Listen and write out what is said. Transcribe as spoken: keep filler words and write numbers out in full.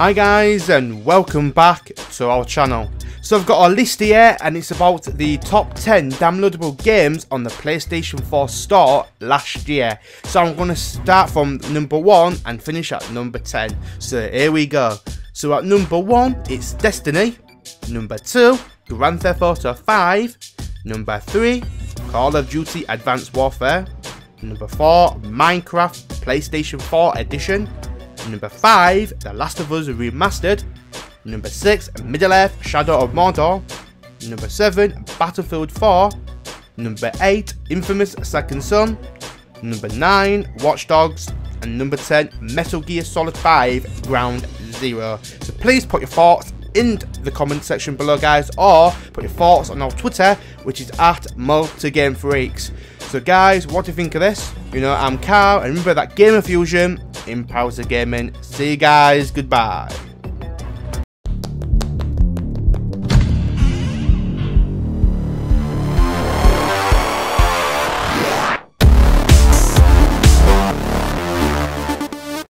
Hi guys, and welcome back to our channel. So I've got a list here and it's about the top ten downloadable games on the PlayStation four store last year. So I'm going to start from number one and finish at number ten. So here we go. So at number one, it's Destiny. Number two, Grand Theft Auto five. Number three, Call of Duty: Advanced Warfare. Number four, Minecraft PlayStation four Edition. Number five, The Last of Us Remastered. Number six, Middle-earth: Shadow of Mordor. Number seven, Battlefield four. Number eight, inFAMOUS Second Son. Number nine, Watch Dogs. And number ten, Metal Gear Solid V: Ground Zeroes. So please put your thoughts in the comment section below, guys, or put your thoughts on our Twitter, which is at MultiGameFreaks. So guys, what do you think of this? You know, I'm Kyle, and remember that gamer fusion, In Power's Gaming. See you guys, goodbye.